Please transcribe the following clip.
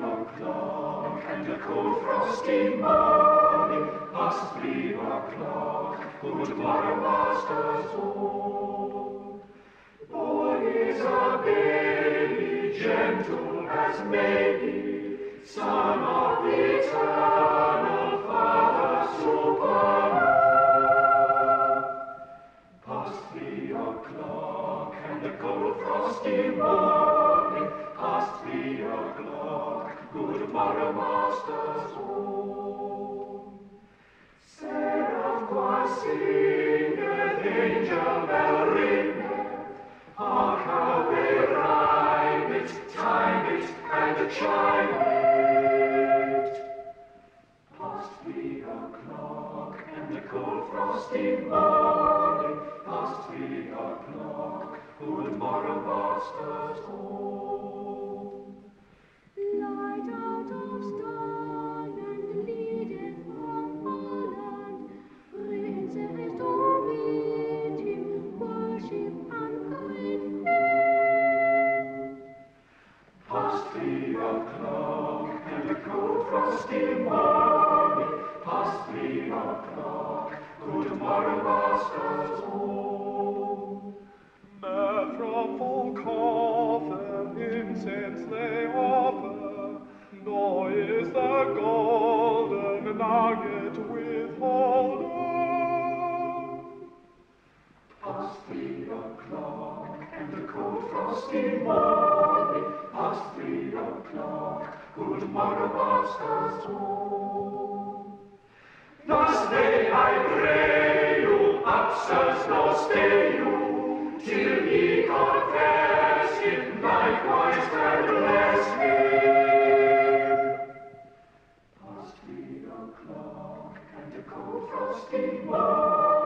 3 o'clock, and a cold frosty morning, past 3 o'clock, good tomorrow master's own. Born is a baby, gentle as maybe, son of the eternal Father Supernal. Past 3 o'clock, and a cold frosty morning, past 3 o'clock, good morrow master's home. Seraph choir singeth, angel bell ringeth, hark how they rhyme it, time it, and chime it. Past 3 o'clock, and the cold frosty morning, past 3 o'clock, good morrow master's home. Past 3 o'clock and the cold frosty morning.